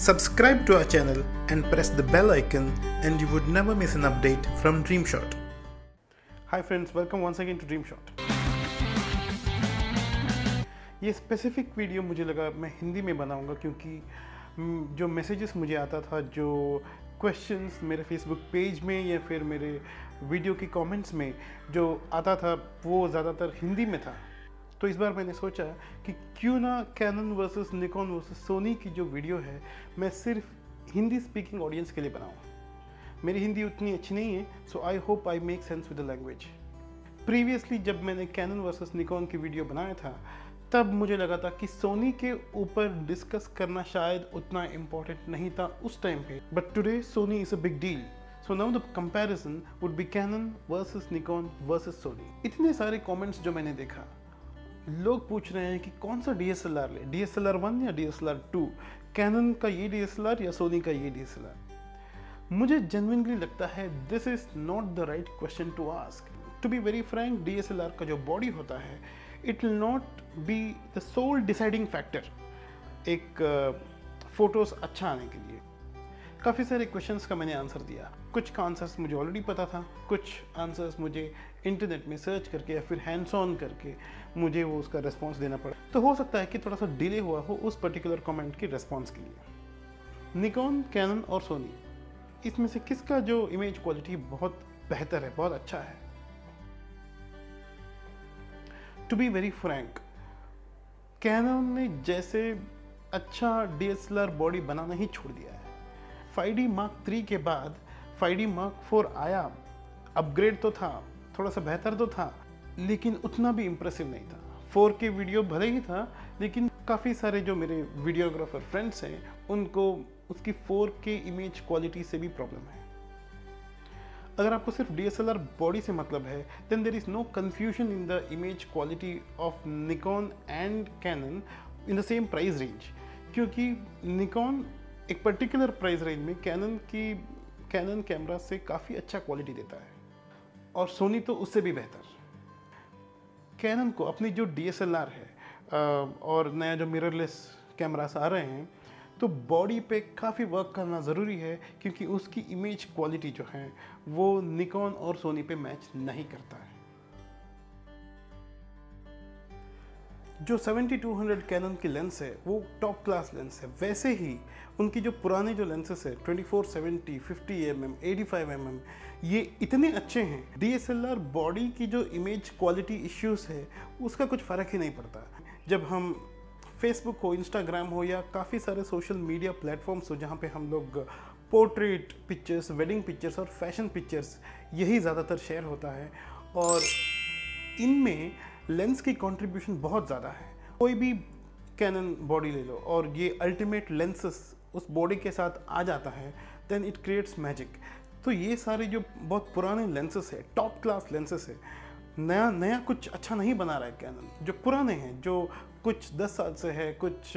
Subscribe to our channel and press the bell icon and you would never miss an update from Dreamshot. Hi friends, welcome once again to Dreamshot. ये specific video मुझे लगा मैं हिंदी में बनाऊंगा क्योंकि जो messages मुझे आता था, जो क्वेश्चंस मेरे फेसबुक पेज में या फिर मेरे वीडियो की कमेंट्स में जो आता था वो ज़्यादातर हिंदी में था। तो इस बार मैंने सोचा कि क्यों ना Canon versus Nikon versus Sony की जो वीडियो है मैं सिर्फ हिंदी स्पीकिंग ऑडियंस के लिए बनाऊँ। मेरी हिंदी उतनी अच्छी नहीं है, so I hope I make sense with the language. Previously जब मैंने कैनन वर्सेस निकॉन की वीडियो बनाया था तब मुझे लगा था कि सोनी के ऊपर डिस्कस करना शायद उतना इम्पोर्टेंट नहीं था उस टाइम पे, but today Sony is a big deal. So now the comparison would be Canon versus Nikon versus Sony. इतने सारे कमेंट्स जो मैंने देखा, लोग पूछ रहे हैं कि कौन सा DSLR ले, DSLR 1 या DSLR 2, कैनन का ये DSLR या सोनी का ये DSLR। मुझे जेन्युइनली लगता है this is not the right question to ask. To be very frank, DSLR का जो बॉडी होता है it will not be the sole deciding factor एक फ़ोटोज़ अच्छा आने के लिए। काफ़ी सारे क्वेश्चंस का मैंने आंसर दिया। कुछ का आंसर्स मुझे ऑलरेडी पता था, कुछ आंसर्स मुझे इंटरनेट में सर्च करके या फिर हैंड्स ऑन करके मुझे वो उसका रिस्पॉन्स देना पड़ा। तो हो सकता है कि थोड़ा सा डिले हुआ हो उस पर्टिकुलर कमेंट के रिस्पॉन्स के लिए। निकॉन, कैनन और सोनी, इसमें से किसका जो इमेज क्वालिटी बहुत बेहतर है, बहुत अच्छा है? To be very frank, Canon ने जैसे अच्छा DSLR बॉडी बनाना ही छोड़ दिया है। 5D Mark III के बाद 5D Mark IV आया। अपग्रेड तो था, थोड़ा सा बेहतर तो था, लेकिन उतना भी इम्प्रेसिव नहीं था। 4K वीडियो भले ही था, लेकिन काफ़ी सारे जो मेरे वीडियोग्राफर फ्रेंड्स हैं उनको उसकी 4K इमेज क्वालिटी से भी प्रॉब्लम है। अगर आपको सिर्फ DSLR बॉडी से मतलब है then there is no confusion in the image quality of Nikon and Canon in the same price range, क्योंकि निकॉन एक पर्टिकुलर प्राइस रेंज में कैनन कैमरा से काफ़ी अच्छा क्वालिटी देता है और सोनी तो उससे भी बेहतर। कैनन को अपनी जो DSLR है और नया जो मिररलेस कैमरास आ रहे हैं तो बॉडी पे काफ़ी वर्क करना ज़रूरी है, क्योंकि उसकी इमेज क्वालिटी जो है वो निकॉन और सोनी पे मैच नहीं करता है। जो 70-200 कैनन की लेंस है वो टॉप क्लास लेंस है, वैसे ही उनकी जो पुराने जो लेंसेस है 24-70, 50mm, 85mm ये इतने अच्छे हैं। DSLR बॉडी की जो इमेज क्वालिटी इश्यूज़ है उसका कुछ फ़र्क ही नहीं पड़ता। जब हम फेसबुक हो, इंस्टाग्राम हो या काफ़ी सारे सोशल मीडिया प्लेटफॉर्म्स हो जहाँ पे हम लोग पोर्ट्रेट पिक्चर्स, वेडिंग पिक्चर्स और फैशन पिक्चर्स यही ज़्यादातर शेयर होता है और इनमें लेंस की कंट्रीब्यूशन बहुत ज़्यादा है। कोई भी कैनन बॉडी ले लो और ये अल्टीमेट लेंसेस उस बॉडी के साथ आ जाता है, देन इट क्रिएट्स मैजिक। तो ये सारे जो बहुत पुराने लेंसेस है, टॉप क्लास लेंसेस है, नया कुछ अच्छा नहीं बना रहा है कैनन। जो पुराने हैं, जो कुछ 10 साल से है, कुछ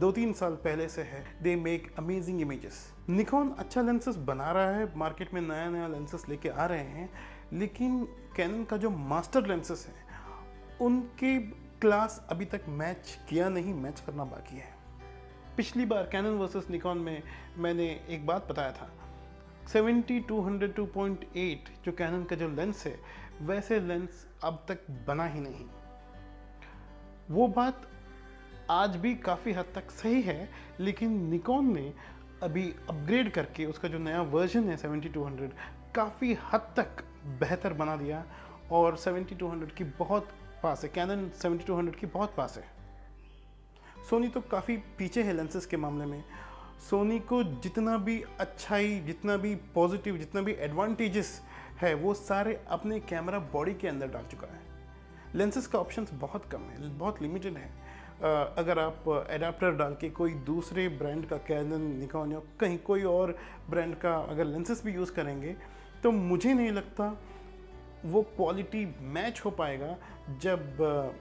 2-3 साल पहले से है, they make amazing images. Nikon अच्छा लेंसेस बना रहा है, मार्केट में नया लेंसेस लेके आ रहे हैं, लेकिन कैनन का जो मास्टर लेंसेस हैं उनकी क्लास अभी तक मैच किया नहीं, मैच करना बाकी है। पिछली बार कैनन वर्सेस निकॉन में मैंने एक बात बताया था, 70-200 2.8 जो कैनन का जो लेंस है वैसे लेंस अब तक बना ही नहीं। वो बात आज भी काफ़ी हद तक सही है, लेकिन निकॉन ने अभी अपग्रेड करके उसका जो नया वर्जन है 70-200 काफ़ी हद तक बेहतर बना दिया और 70-200 की बहुत पास है, कैनन 70-200 की बहुत पास है। सोनी तो काफ़ी पीछे है लेंसेज के मामले में। सोनी को जितना भी अच्छाई, जितना भी पॉजिटिव, जितना भी एडवांटेजेस है वो सारे अपने कैमरा बॉडी के अंदर डाल चुका है। लेंसेज का ऑप्शंस बहुत कम है, बहुत लिमिटेड है। अगर आप एडाप्टर डाल के कोई दूसरे ब्रांड का कैनन, निकॉन या कहीं कोई और ब्रांड का अगर लेंसेज भी यूज़ करेंगे तो मुझे नहीं लगता वो क्वालिटी मैच हो पाएगा जब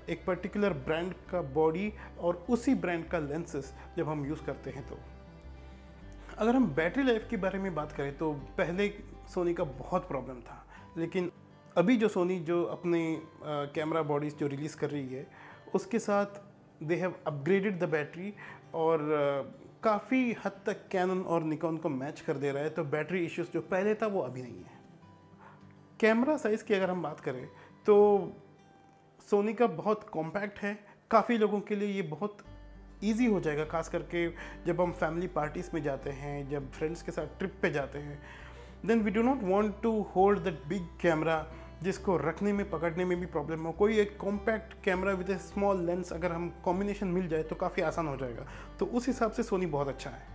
एक पर्टिकुलर ब्रांड का बॉडी और उसी ब्रांड का लेंसेज जब हम यूज़ करते हैं। तो अगर हम बैटरी लाइफ के बारे में बात करें तो पहले सोनी का बहुत प्रॉब्लम था, लेकिन अभी जो सोनी जो अपने कैमरा बॉडीज़ जो रिलीज़ कर रही है उसके साथ they have upgraded the battery और काफ़ी हद तक कैनन और निकॉन को मैच कर दे रहा है। तो बैटरी इश्यूज़ जो पहले था वो अभी नहीं है। कैमरा साइज़ की अगर हम बात करें तो सोनी का बहुत कॉम्पैक्ट है, काफ़ी लोगों के लिए ये बहुत ईजी हो जाएगा, खास करके जब हम फैमिली पार्टीज़ में जाते हैं, जब फ्रेंड्स के साथ ट्रिप पे जाते हैं। Then we do not want to hold that big camera जिसको रखने में पकड़ने में भी प्रॉब्लम हो। कोई एक compact camera with a small lens अगर हम कॉम्बिनेशन मिल जाए तो काफ़ी आसान हो जाएगा। तो उस हिसाब से सोनी बहुत अच्छा है।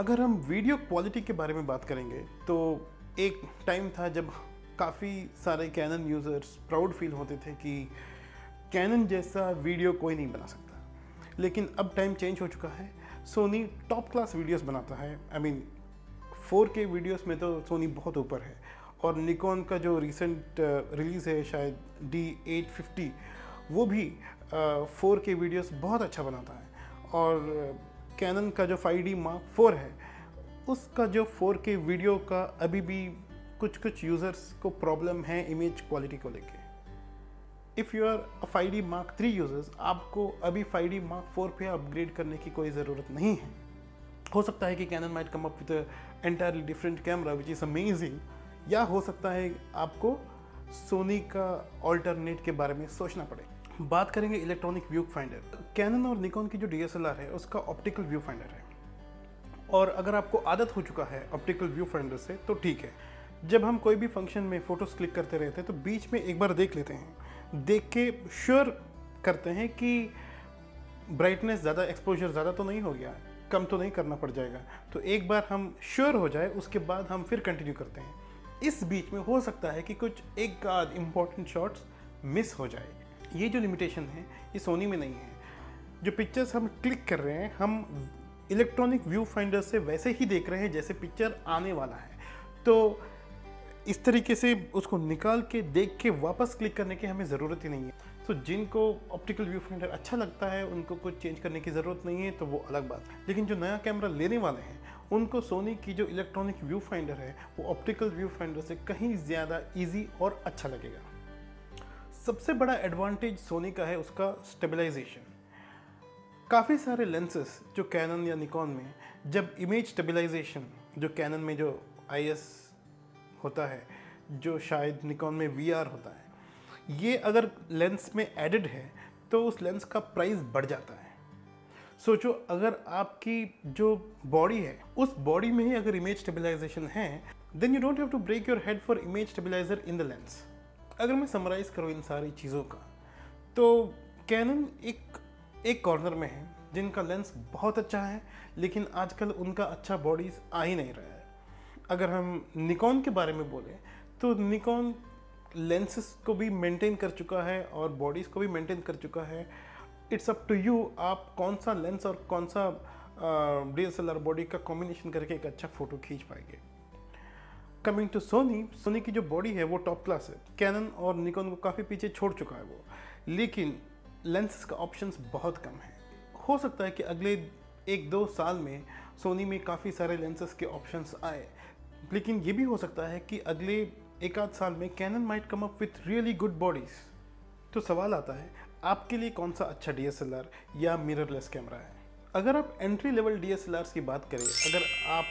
अगर हम वीडियो क्वालिटी के बारे में बात करेंगे तो एक टाइम था जब काफ़ी सारे कैनन यूज़र्स प्राउड फील होते थे कि कैनन जैसा वीडियो कोई नहीं बना सकता, लेकिन अब टाइम चेंज हो चुका है। सोनी टॉप क्लास वीडियोस बनाता है, आई मीन 4K वीडियोस में तो सोनी बहुत ऊपर है। और निकॉन का जो रिसेंट रिलीज़ है शायद D850, वो भी 4K वीडियोस बहुत अच्छा बनाता है। और कैनन का जो 5D Mark IV है उसका जो 4K वीडियो का अभी भी कुछ यूज़र्स को प्रॉब्लम है इमेज क्वालिटी को लेके। If you are 5D Mark III users, आपको अभी 5D Mark IV पे अपग्रेड करने की कोई ज़रूरत नहीं है। हो सकता है कि Canon might come up with a entirely different camera which is amazing, या हो सकता है आपको सोनी का ऑल्टरनेट के बारे में सोचना पड़े। बात करेंगे इलेक्ट्रॉनिक व्यू फाइंडर। कैनन और निकॉन की जो DSLR है उसका ऑप्टिकल व्यू फाइंडर है, और अगर आपको आदत हो चुका है ऑप्टिकल व्यू फाइंडर से तो ठीक है। जब हम कोई भी फंक्शन में फ़ोटोज़ क्लिक करते रहते हैं तो बीच में एक बार देख लेते हैं, देख के श्योर करते हैं कि ब्राइटनेस ज़्यादा, एक्सपोजर ज़्यादा तो नहीं हो गया, कम तो नहीं करना पड़ जाएगा। तो एक बार हम श्योर हो जाए उसके बाद हम फिर कंटिन्यू करते हैं। इस बीच में हो सकता है कि कुछ एक आध इम्पॉर्टेंट शॉट्स मिस हो जाए। ये जो लिमिटेशन है ये सोनी में नहीं है। जो पिक्चर्स हम क्लिक कर रहे हैं हम इलेक्ट्रॉनिक व्यू फाइंडर से वैसे ही देख रहे हैं जैसे पिक्चर आने वाला है, तो इस तरीके से उसको निकाल के देख के वापस क्लिक करने की हमें ज़रूरत ही नहीं है। तो जिनको ऑप्टिकल व्यू फाइंडर अच्छा लगता है उनको कुछ चेंज करने की ज़रूरत नहीं है, तो वो अलग बात है। लेकिन जो नया कैमरा लेने वाले हैं उनको सोनी की जो इलेक्ट्रॉनिक व्यू फाइंडर है वो ऑप्टिकल व्यू फाइंडर से कहीं ज़्यादा ईजी और अच्छा लगेगा। सबसे बड़ा एडवांटेज सोनी का है उसका स्टेबलाइजेशन। काफ़ी सारे लेंसेस जो कैनन या निकॉन में, जब इमेज स्टेबलाइजेशन जो कैनन में जो IS होता है, जो शायद निकॉन में VR होता है, ये अगर लेंस में एडेड है तो उस लेंस का प्राइस बढ़ जाता है। सोचो अगर आपकी जो बॉडी है उस बॉडी में ही अगर इमेज स्टेबलाइजेशन है, then you don't have to break your head for image stabiliser in the lens. अगर मैं समराइज़ करूँ इन सारी चीज़ों का तो कैनन एक कॉर्नर में है जिनका लेंस बहुत अच्छा है, लेकिन आजकल उनका अच्छा बॉडीज आ ही नहीं रहा है। अगर हम निकॉन के बारे में बोलें तो निकॉन लेंसेस को भी मेंटेन कर चुका है और बॉडीज़ को भी मेंटेन कर चुका है। इट्स अप टू यू, आप कौन सा लेंस और कौन सा DSLR बॉडी का कॉम्बिनेशन करके एक अच्छा फ़ोटो खींच पाएंगे। कमिंग टू सोनी, सोनी की जो बॉडी है वो टॉप क्लास है। कैनन और निकॉन को काफ़ी पीछे छोड़ चुका है वो, लेकिन लेंसेस का ऑप्शंस बहुत कम है। हो सकता है कि अगले 1-2 साल में सोनी में काफ़ी सारे लेंसेस के ऑप्शंस आए, लेकिन ये भी हो सकता है कि अगले 1-8 साल में Canon might come up with really good bodies. तो सवाल आता है आपके लिए कौन सा अच्छा DSLR या मिररलेस कैमरा है। अगर आप एंट्री लेवल DSLRs की बात करें, अगर आप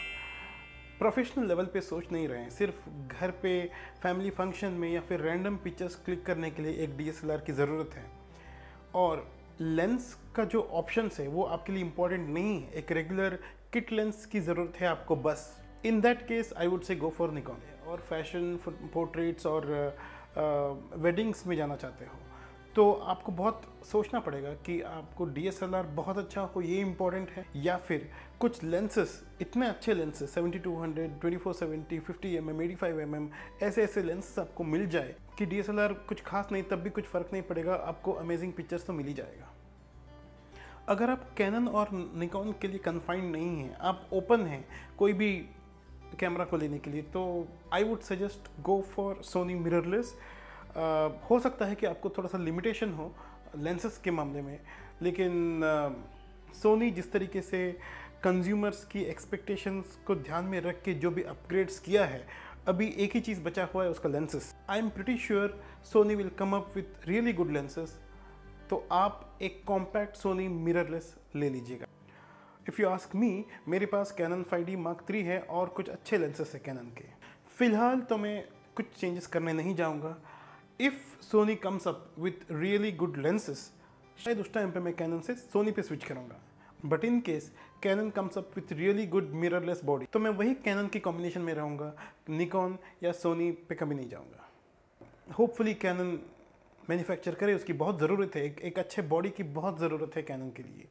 प्रोफेशनल लेवल पे सोच नहीं रहे हैं, सिर्फ घर पे फैमिली फंक्शन में या फिर रैंडम पिक्चर्स क्लिक करने के लिए एक DSLR की ज़रूरत है और लेंस का जो ऑप्शंस है वो आपके लिए इम्पॉर्टेंट नहीं है, एक रेगुलर किट लेंस की ज़रूरत है आपको बस, in that case I would say go for Nikon. और फैशन, पोर्ट्रेट्स और वेडिंग्स में जाना चाहते हो तो आपको बहुत सोचना पड़ेगा कि आपको DSLR बहुत अच्छा हो ये इम्पॉर्टेंट है, या फिर कुछ लेंसेस, इतने अच्छे लेंसेस 70-200, 24-70, 50mm, 85mm, ऐसे लेंसेस आपको मिल जाए कि DSLR कुछ खास नहीं तब भी कुछ फ़र्क नहीं पड़ेगा, आपको अमेजिंग पिक्चर्स तो मिल ही जाएगा। अगर आप कैनन और निकॉन के लिए कन्फाइंड नहीं हैं, आप ओपन हैं कोई भी कैमरा को लेने के लिए, तो I would suggest go for Sony mirrorless. हो सकता है कि आपको थोड़ा सा लिमिटेशन हो लेंसेस के मामले में, लेकिन सोनी जिस तरीके से कंज्यूमर्स की एक्सपेक्टेशंस को ध्यान में रख के जो भी अपग्रेड्स किया है, अभी एक ही चीज़ बचा हुआ है उसका lenses. I am pretty sure Sony will come up with really good lenses, तो आप एक कॉम्पैक्ट सोनी मिररलेस ले लीजिएगा। इफ़ यू आस्क मी, मेरे पास कैनन 5D Mark III है और कुछ अच्छे लेंसेस है कैनन के। फ़िलहाल तो मैं कुछ चेंजेस करने नहीं जाऊँगा। If Sony comes up with really good lenses, शायद उस टाइम पे मैं कैनन से सोनी पे स्विच करूँगा। But in case Canon comes up with really good mirrorless body, तो मैं वही कैनन की कॉम्बिनेशन में रहूँगा, निकॉन या सोनी पे कभी नहीं जाऊँगा। होपफुली कैनन मैन्युफैक्चर करे, उसकी बहुत ज़रूरत है, एक अच्छे बॉडी की बहुत ज़रूरत है कैनन के लिए।